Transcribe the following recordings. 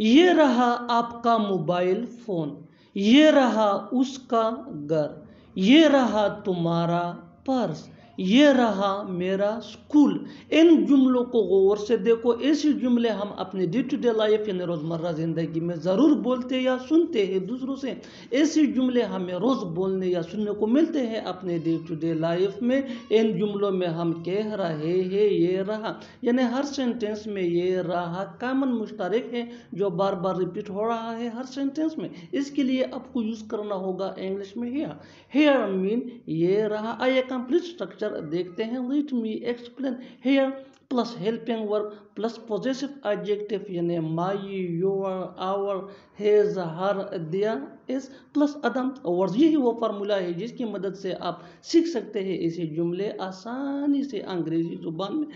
ये रहा आपका मोबाइल फ़ोन, ये रहा उसका घर, ये रहा तुम्हारा पर्स, ये रहा मेरा स्कूल। इन जुमलों को गौर से देखो। ऐसे जुमले हम अपने डे टू डे लाइफ यानी रोज़मर्रा ज़िंदगी में ज़रूर बोलते या सुनते हैं दूसरों से। ऐसे जुमले हमें रोज़ बोलने या सुनने को मिलते हैं अपने डे टू डे लाइफ में। इन जुमलों में हम कह रहे हैं ये रहा, यानी हर सेंटेंस में ये रहा कामन मुश्तरक है जो बार बार रिपीट हो रहा है हर सेंटेंस में। इसके लिए आपको यूज़ करना होगा इंग्लिश में हेयर। हेयर मीन ये रहा। आइए कंप्लीट स्ट्रक्चर देखते हैं। Let me explain. Here plus helping verb plus positive adjective यानी my, your, our, his, her, their, its plus other word. यही वो फार्मूला है जिसकी मदद से आप सीख सकते हैं ऐसे जुमले आसानी से अंग्रेजी जुबान में।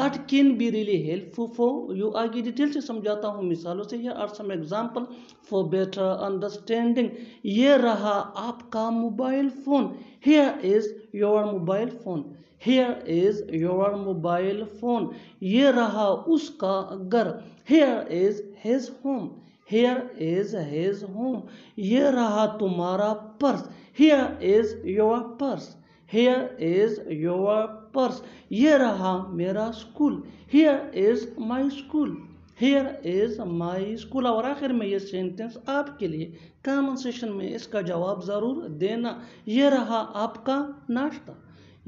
That can be really helpful for you. आगे डिटेल से समझाता हूँ मिसालों से। या are some example for better understanding. ये रहा आपका mobile phone. Here is your mobile phone. Here is your mobile phone. ये रहा उसका घर। Here is his home. Here is his home. ये रहा तुम्हारा purse. Here is your purse. Here is your purse. ये रहा मेरा school. Here is my school. Here is my school. और आखिर में ये सेंटेंस आपके लिए कॉमन सेशन में इसका जवाब ज़रूर देना। ये रहा आपका नाश्ता।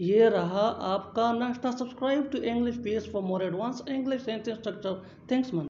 ये रहा आपका नाश्ता। Subscribe to English page for more advance English sentence structure. Thanks ma'am.